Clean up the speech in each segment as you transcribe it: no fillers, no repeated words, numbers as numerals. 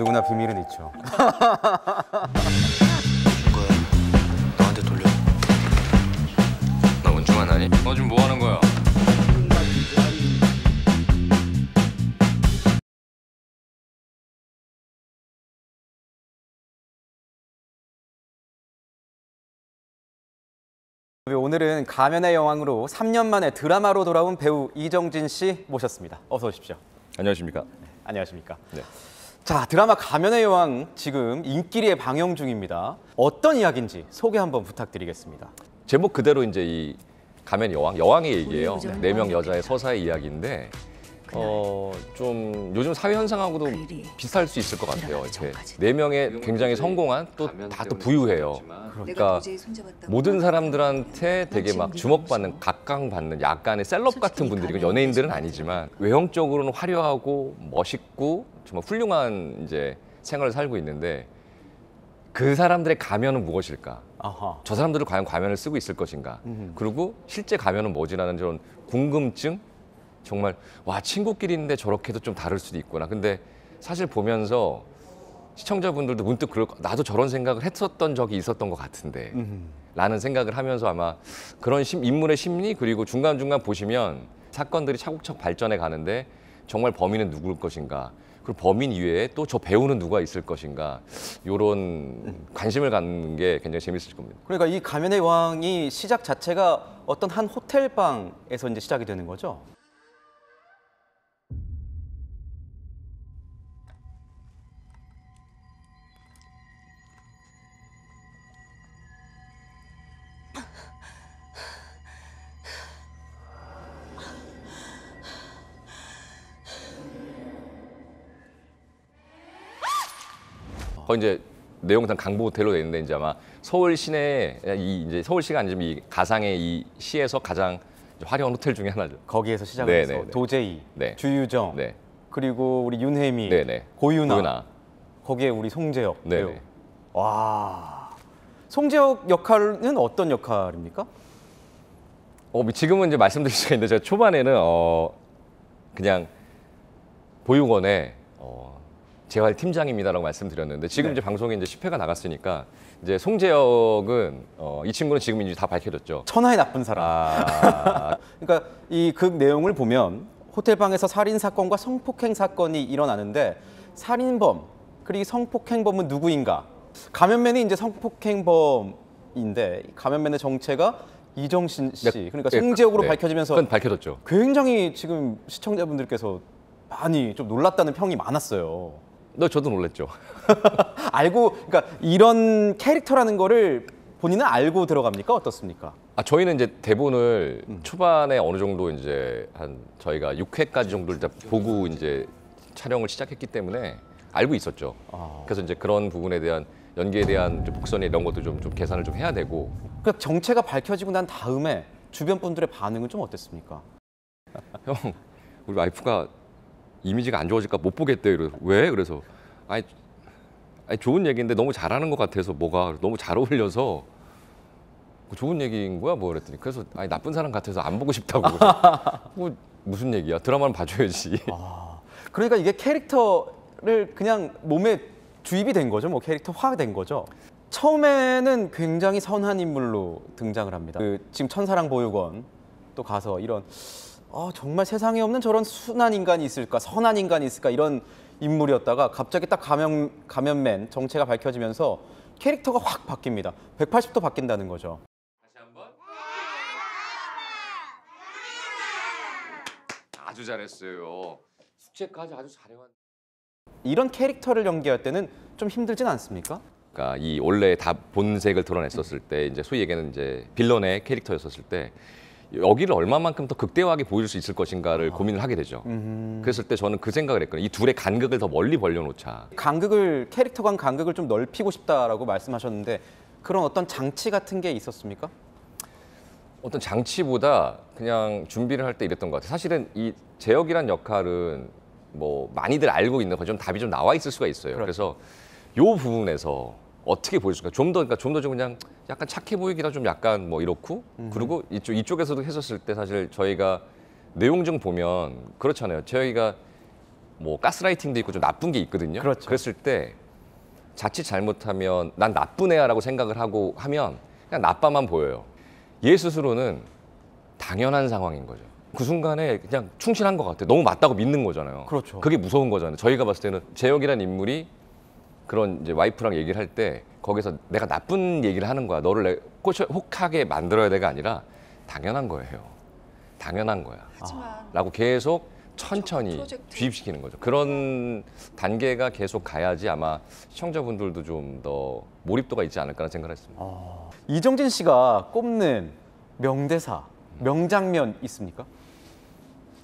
누구나 비밀은 있죠. 뭐야? 너한테 돌려. 나 원중한 아니? 너 지금 뭐 하는 거야? 오늘은 가면의 여왕으로 3년 만에 드라마로 돌아온 배우 이정진 씨 모셨습니다. 어서 오십시오. 안녕하십니까. 네, 안녕하십니까. 네. 자, 드라마 가면의 여왕 지금 인기리에 방영 중입니다. 어떤 이야기인지 소개 한번 부탁드리겠습니다. 제목 그대로 이제 이 가면의 여왕, 여왕의 얘기예요. 네 명 여자의 서사의 이야기인데 좀 요즘 사회 현상하고도 비슷할 수 있을 것 같아요. 이렇게 네 명의 굉장히 성공한 또 다 또 부유해요. 그러니까 모든 사람들한테 되게 막 주목받는, 각광받는 약간의 셀럽 같은 분들이고, 연예인들은 아니지만 외형적으로는 화려하고 멋있고 정말 훌륭한 이제 생활을 살고 있는데, 그 사람들의 가면은 무엇일까? 아하. 저 사람들은 과연 가면을 쓰고 있을 것인가? 그리고 실제 가면은 뭐지라는 저런 궁금증? 정말 와, 친구끼리 있는데 저렇게도 좀 다를 수도 있구나. 근데 사실 보면서 시청자분들도 문득 그럴, 나도 저런 생각을 했었던 적이 있었던 것 같은데 라는 생각을 하면서, 아마 그런 인물의 심리, 그리고 중간중간 보시면 사건들이 차곡차곡 발전해 가는데 정말 범인은 누구일 것인가, 그리고 범인 이외에 또 저 배우는 누가 있을 것인가, 이런 관심을 갖는 게 굉장히 재밌을 겁니다. 그러니까 이 가면의 여왕이 시작 자체가 어떤 한 호텔방에서 이제 시작이 되는 거죠? 이제 내용상 강보 호텔로 돼 있는데, 이제 아마 서울 시내, 이 이제 서울시가 아니지만 이 가상의 이 시에서 가장 화려한 호텔 중에 하나죠. 거기에서 시작해서 도재이, 네. 주유정, 네. 그리고 우리 윤해미, 네네. 고유나, 거기에 우리 송재혁 배우. 와, 송재혁 역할은 어떤 역할입니까? 지금은 이제 말씀드릴 수가 있는데, 제가 초반에는 그냥 보육원에 재활 팀장입니다라고 말씀드렸는데, 지금 네. 이제 방송에 이제 10회가 나갔으니까 이제 송재혁은 이 친구는 지금 이제 다 밝혀졌죠. 천하의 나쁜 사람. 아... 그러니까 이 극 내용을 보면 호텔방에서 살인 사건과 성폭행 사건이 일어나는데, 살인범 그리고 성폭행범은 누구인가? 가면맨이 이제 성폭행범인데, 가면맨의 정체가 이정진 씨, 그러니까 송재혁으로 네. 밝혀지면서 그건 밝혀졌죠. 굉장히 지금 시청자분들께서 많이 좀 놀랐다는 평이 많았어요. 네, 저도 놀랬죠. 알고, 그러니까 이런 캐릭터라는 거를 본인은 알고 들어갑니까? 어떻습니까? 아, 저희는 이제 대본을 초반에 어느 정도 이제 한 저희가 6회까지 정도 일단 보고 이제 촬영을 시작했기 때문에 알고 있었죠. 아. 그래서 이제 그런 부분에 대한 연기에 대한 복선이 이런 것도 좀 계산을 좀 해야 되고. 그러니까 정체가 밝혀지고 난 다음에 주변 분들의 반응은 좀 어땠습니까? 형, 우리 와이프가 이미지가 안 좋아질까 못 보겠대. 그래서 왜? 그래서 아니 좋은 얘기인데 너무 잘하는 것 같아서, 뭐가 너무 잘 어울려서 좋은 얘기인 거야? 뭐 그랬더니, 그래서 아니 나쁜 사람 같아서 안 보고 싶다고. 뭐 무슨 얘기야? 드라마는 봐줘야지. 아, 그러니까 이게 캐릭터를 그냥 몸에 주입이 된 거죠? 뭐 캐릭터화가 된 거죠? 처음에는 굉장히 선한 인물로 등장을 합니다. 그 지금 천사랑 보육원 또 가서 이런, 정말 세상에 없는 저런 순한 인간이 있을까, 선한 인간이 있을까, 이런 인물이었다가 갑자기 딱 가면맨 정체가 밝혀지면서 캐릭터가 확 바뀝니다. 180도 바뀐다는 거죠. 다시 한번. 아주 잘했어요. 숙제까지 아주 잘해왔는데. 이런 캐릭터를 연기할 때는 좀 힘들진 않습니까? 그러니까 이 원래 다 본색을 드러냈었을 때, 이제 소위 얘기하는 이제 빌런의 캐릭터였었을 때, 여기를 얼마만큼 더 극대화하게 보일 수 있을 것인가를 고민을 하게 되죠. 그랬을 때 저는 그 생각을 했거든요. 이 둘의 간극을 더 멀리 벌려놓자. 간극을, 캐릭터 간 간극을 좀 넓히고 싶다라고 말씀하셨는데, 그런 어떤 장치 같은 게 있었습니까? 어떤 장치보다 그냥 준비를 할 때 이랬던 것 같아요. 사실은 이 재혁이란 역할은 뭐 많이들 알고 있는 거, 좀 답이 좀 나와 있을 수가 있어요. 그렇죠. 그래서 이 부분에서 어떻게 보여줄까? 좀 더 그냥 약간 착해 보이기라 좀 약간 뭐 이렇고, 그리고 이쪽에서도 했었을 때 사실 저희가 내용 좀 보면 그렇잖아요. 저희가 뭐 가스라이팅도 있고 좀 나쁜 게 있거든요. 그렇죠. 그랬을 때 자칫 잘못하면 난 나쁜 애야라고 생각을 하고 하면 그냥 나빠만 보여요. 얘 스스로는 당연한 상황인 거죠. 그 순간에 그냥 충실한 것 같아요. 너무 맞다고 믿는 거잖아요. 그렇죠. 그게 무서운 거잖아요. 저희가 봤을 때는 재혁이라는 인물이 그런 이제 와이프랑 얘기를 할 때 거기서 내가 나쁜 얘기를 하는 거야. 너를 혹하게 만들어야 돼가 아니라 당연한 거예요. 당연한 거야. 하지만 라고 계속 천천히 주입시키는 거죠. 그런 단계가 계속 가야지 아마 시청자분들도 좀 더 몰입도가 있지 않을까라는 생각을 했습니다. 이정진 씨가 꼽는 명대사, 명장면 있습니까?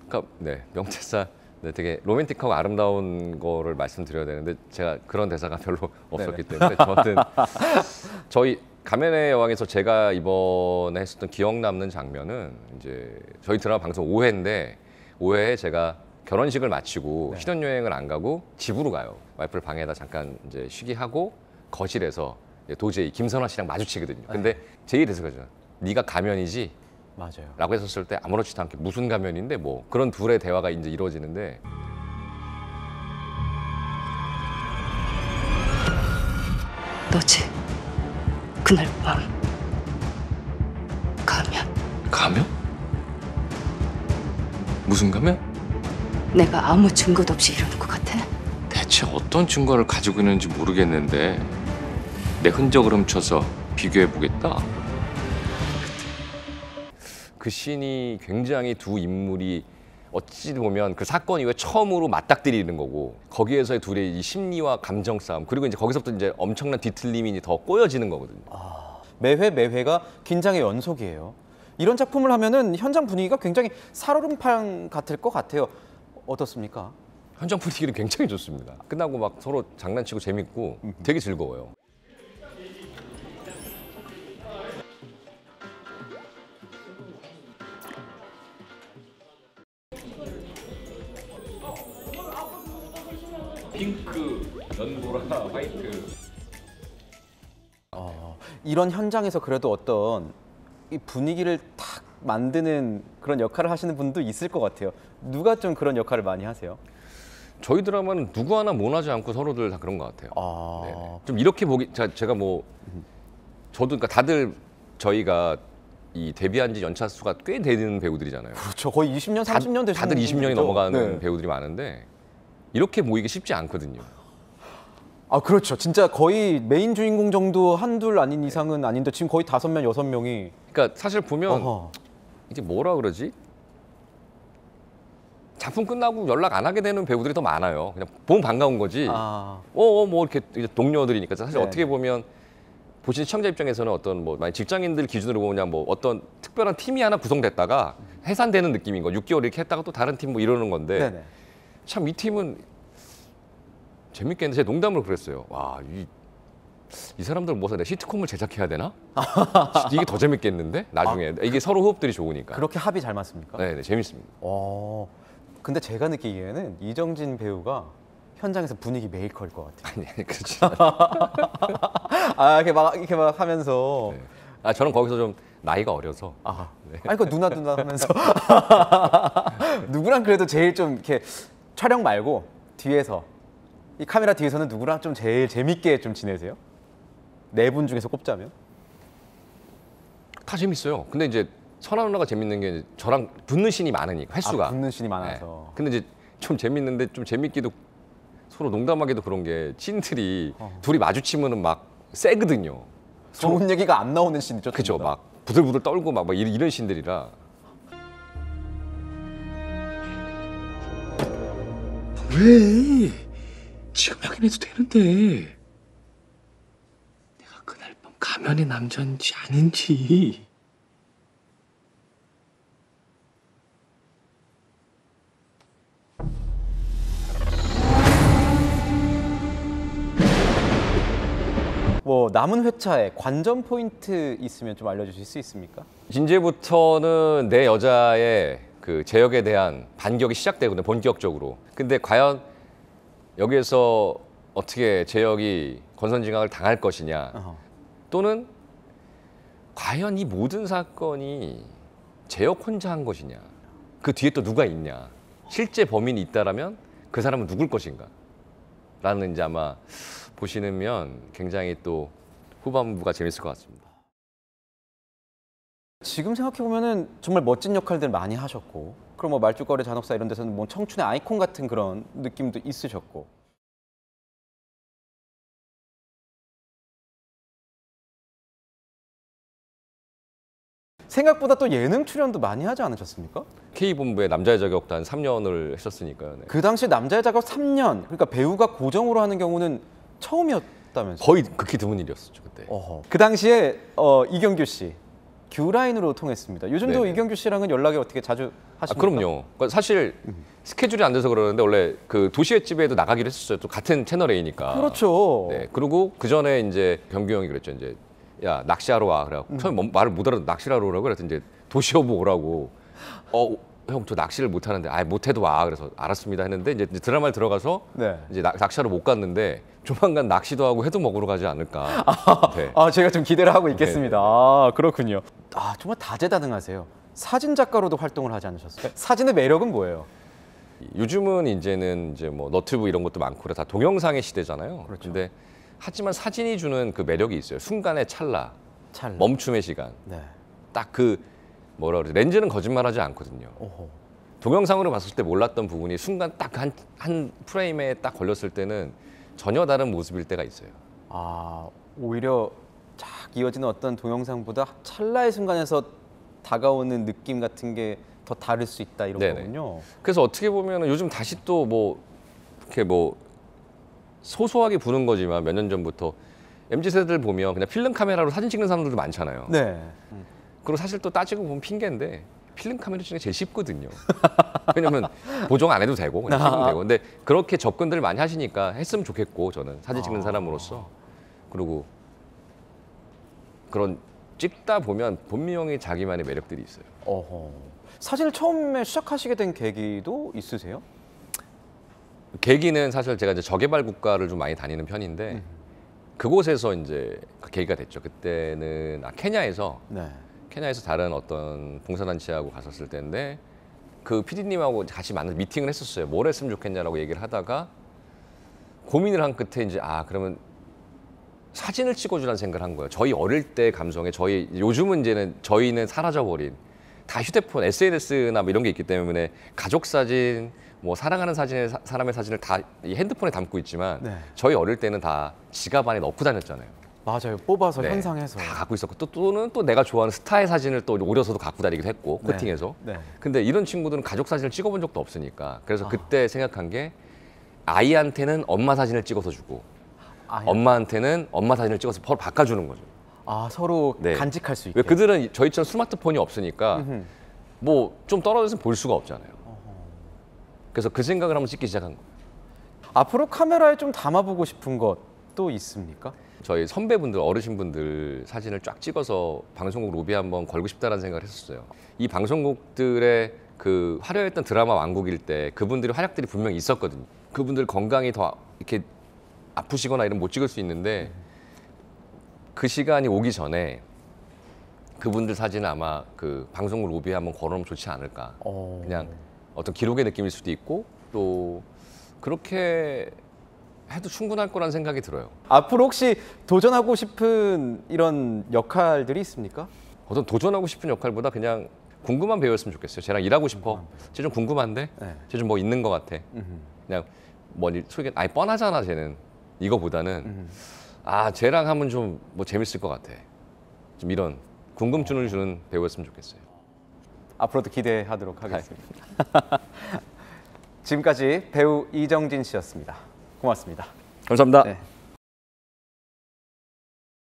그러니까 네, 명대사. 네, 되게 로맨틱하고 아름다운 거를 말씀드려야 되는데 제가 그런 대사가 별로 없었기 때문에 저는 저희 가면의 여왕에서 제가 이번에 했었던 기억 남는 장면은 이제 저희 드라마 방송 5회인데 5회에 제가 결혼식을 마치고 신혼여행을 안 가고 집으로 가요. 와이프를 방에다 잠깐 이제 쉬게 하고 거실에서 도재이 김선화 씨랑 마주치거든요. 근데 제일 대사가잖아요. 네가 가면이지? 맞아요. 라고 했었을 때 아무렇지도 않게 무슨 가면인데 뭐 그런 둘의 대화가 이제 이루어지는데 너지 그날 밤 가면. 가면? 무슨 가면? 내가 아무 증거도 없이 이러는 것 같아? 대체 어떤 증거를 가지고 있는지 모르겠는데 내 흔적을 훔쳐서 비교해보겠다. 그 씬이 굉장히 두 인물이 어찌 보면 그 사건 이후에 처음으로 맞닥뜨리는 거고 거기에서의 둘의 이 심리와 감정 싸움 그리고 이제 거기서부터 이제 엄청난 뒤틀림이 더 꼬여지는 거거든요. 매회가 긴장의 연속이에요. 이런 작품을 하면은 현장 분위기가 굉장히 살얼음판 같을 것 같아요. 어떻습니까? 현장 분위기는 굉장히 좋습니다. 끝나고 막 서로 장난치고 재밌고 되게 즐거워요. 핑크, 연보라, 화이트. 이런 현장에서 그래도 어떤 이 분위기를 탁 만드는 그런 역할을 하시는 분도 있을 것 같아요. 누가 좀 그런 역할을 많이 하세요? 저희 드라마는 누구 하나 모나지 않고 서로들 다 그런 것 같아요. 좀 이렇게 보기 제가 뭐 저도 그러니까 다들 저희가 이 데뷔한 지 연차 수가 꽤 되는 배우들이잖아요. 그렇죠. 거의 20년, 30년 되시는 다들 20년이 넘어가는 배우들이 많은데. 이렇게 모이기 쉽지 않거든요. 아 그렇죠. 진짜 거의 메인 주인공 정도 한둘 아닌 이상은 아닌데 지금 거의 5명, 6명이. 그러니까 사실 보면 이게 뭐라 그러지? 작품 끝나고 연락 안 하게 되는 배우들이 더 많아요. 그냥 보면 반가운 거지. 뭐 이렇게 동료들이니까 사실 어떻게 보면 보시는 시청자 입장에서는 어떤 뭐 만약 직장인들 기준으로 보면 뭐 어떤 특별한 팀이 하나 구성됐다가 해산되는 느낌인 거. 6개월 이렇게 했다가 또 다른 팀 뭐 이러는 건데. 네네. 참 이 팀은 재밌게 했는데 제가 농담으로 그랬어요. 와, 이 사람들 모아서 내 시트콤을 제작해야 되나? 이게 더 재밌겠는데? 나중에. 이게 서로 호흡들이 좋으니까. 그렇게 합이 잘 맞습니까? 네, 재밌습니다. 근데 제가 느끼기에는 이정진 배우가 현장에서 분위기 메이커일 것 같아요. 아니, 그렇지. 이렇게 막 하면서. 네. 저는 거기서 좀 나이가 어려서. 네. 아니, 그러니까 누나 하면서. 누구랑 그래도 제일 좀 이렇게. 촬영 말고 뒤에서 이 카메라 뒤에서는 누구랑 좀 제일 재밌게 좀 지내세요? 네 분 중에서 꼽자면? 다 재밌어요. 근데 이제 선아 누나가 재밌는 게 저랑 붙는 신이 많으니까 횟수가. 붙는 신이 많아서. 네. 근데 이제 좀 재밌는데 좀 재밌기도 서로 농담하기도 그런 게 씬들이 둘이 마주치면은 막 세거든요. 좋은 얘기가 안 나오는 씬이죠. 그죠. 막 부들부들 떨고 막 이런 씬들이라. 왜? 지금 확인해도 되는데 내가 그날 밤 가면의 남자인지 아닌지 뭐 남은 회차에 관전 포인트 있으면 좀 알려주실 수 있습니까? 이제부터는 내 여자의 그 재혁에 대한 반격이 시작되거든요, 본격적으로. 근데 과연 여기에서 어떻게 재혁이 권선징악을 당할 것이냐 또는 과연 이 모든 사건이 재혁 혼자 한 것이냐 그 뒤에 또 누가 있냐 실제 범인이 있다라면 그 사람은 누굴 것인가? 라는 이제 아마 보시면 굉장히 또 후반부가 재밌을 것 같습니다. 지금 생각해보면 정말 멋진 역할들 많이 하셨고 그럼 뭐 말죽거리 잔혹사 이런 데서는 뭐 청춘의 아이콘 같은 그런 느낌도 있으셨고 생각보다 또 예능 출연도 많이 하지 않으셨습니까? K본부의 남자의 자격도 한 3년을 했었으니까요. 네. 그 당시 남자의 자격 3년, 그러니까 배우가 고정으로 하는 경우는 처음이었다면서요? 거의 극히 드문 일이었죠, 그때. 어허. 그 당시에 이경규 씨, 규라인으로 통했습니다. 요즘도 네네. 이경규 씨랑은 연락이 어떻게 자주 하십니까? 아, 그럼요. 그러니까 사실 스케줄이 안 돼서 그러는데 원래 그 도시의 집에도 나가기로 했었어요. 또 같은 채널 A니까. 그렇죠. 네. 그리고 그 전에 이제 경규 형이 그랬죠. 이제 야 낚시하러 와 그래갖고 처음에 말을 못 알아서 낚시하러 오라고 그랬더니 이제 도시어부 오라고 형 저 낚시를 못 하는데 아예 못해도 와 그래서 알았습니다 했는데 이제 드라마를 들어가서 네. 이제 낚시하러 못 갔는데 조만간 낚시도 하고 회도 먹으러 가지 않을까 네. 아 제가 좀 기대를 하고 있겠습니다. 네. 아 그렇군요. 아 정말 다재다능하세요. 사진 작가로도 활동을 하지 않으셨어요? 사진의 매력은 뭐예요? 요즘은 이제는 뭐 너튜브 이런 것도 많고 다 동영상의 시대잖아요. 그렇죠. 근데 하지만 사진이 주는 그 매력이 있어요. 순간의 찰나. 멈춤의 시간. 네. 딱 그 뭐라 그러지? 렌즈는 거짓말하지 않거든요. 오호. 동영상으로 봤을 때 몰랐던 부분이 순간 딱 한 프레임에 딱 걸렸을 때는 전혀 다른 모습일 때가 있어요. 아 오히려 쫙 이어지는 어떤 동영상보다 찰나의 순간에서 다가오는 느낌 같은 게 더 다를 수 있다 이런 네네. 거군요. 그래서 어떻게 보면 요즘 다시 또 뭐 이렇게 뭐 소소하게 부는 거지만 몇 년 전부터 MZ세대들 보면 그냥 필름 카메라로 사진 찍는 사람들도 많잖아요. 네. 그리고 사실 또 따지고 보면 핑계인데 필름 카메라 찍는 게 제일 쉽거든요. 왜냐면 보정 안 해도 되고 그냥 찍으면 되고. 근데 그렇게 접근들을 많이 하시니까 했으면 좋겠고 저는 사진 찍는 사람으로서. 그리고 그런 찍다 보면 본명이 자기만의 매력들이 있어요. 어허. 사진을 처음에 시작하시게 된 계기도 있으세요? 계기는 사실 제가 이제 저개발 국가를 좀 많이 다니는 편인데 그곳에서 이제 계기가 됐죠. 그때는 케냐에서 네. 케냐에서 다른 어떤 봉사단체하고 갔었을 때인데 그 PD님하고 같이 만나서 미팅을 했었어요. 뭘 했으면 좋겠냐라고 얘기를 하다가 고민을 한 끝에 이제 아 그러면 사진을 찍어주라는 생각을 한 거예요. 저희 어릴 때 감성에 저희 요즘은 이제는 저희는 사라져버린 다 휴대폰 SNS나 뭐 이런 게 있기 때문에 가족 사진 뭐 사랑하는 사진의 사람의 사진을 다 이 핸드폰에 담고 있지만 네. 저희 어릴 때는 다 지갑 안에 넣고 다녔잖아요. 맞아요. 뽑아서 네. 현상해서 다 갖고 있었고 또는 내가 좋아하는 스타의 사진을 또 오려서도 갖고 다니기도 했고 네. 코팅해서. 네. 근데 이런 친구들은 가족 사진을 찍어본 적도 없으니까 그래서 그때 생각한 게 아이한테는 엄마 사진을 찍어서 주고 엄마한테는 엄마 사진을 찍어서 서로 바꿔주는 거죠. 아 서로 네. 간직할 수 있게. 왜 그들은 저희처럼 스마트폰이 없으니까 뭐 좀 떨어져서 볼 수가 없잖아요. 그래서 그 생각을 한번 찍기 시작한 거예요. 앞으로 카메라에 좀 담아보고 싶은 것도 있습니까? 저희 선배분들, 어르신분들 사진을 쫙 찍어서 방송국 로비에 한번 걸고 싶다는 생각을 했었어요. 이 방송국들의 그 화려했던 드라마 왕국일 때 그분들의 활약들이 분명히 있었거든요. 그분들 건강이 더 이렇게 아프시거나 이런 못 찍을 수 있는데 그 시간이 오기 전에 그분들 사진을 아마 그 방송국 로비에 한번 걸어놓으면 좋지 않을까. 그냥 어떤 기록의 느낌일 수도 있고 또 그렇게 해도 충분할 거란 생각이 들어요. 앞으로 혹시 도전하고 싶은 이런 역할들이 있습니까? 어떤 도전하고 싶은 역할보다 그냥 궁금한 배우였으면 좋겠어요. 쟤랑 일하고 싶어. 쟤 좀 궁금한데? 네. 쟤 좀 뭐 있는 것 같아. 그냥 뭐니 소개 아니 뻔하잖아 쟤는. 이거보다는 아 쟤랑 하면 좀 뭐 재밌을 것 같아. 좀 이런 궁금증을 주는 배우였으면 좋겠어요. 앞으로도 기대하도록 하겠습니다. 지금까지 배우 이정진 씨였습니다. 고맙습니다. 감사합니다. 네.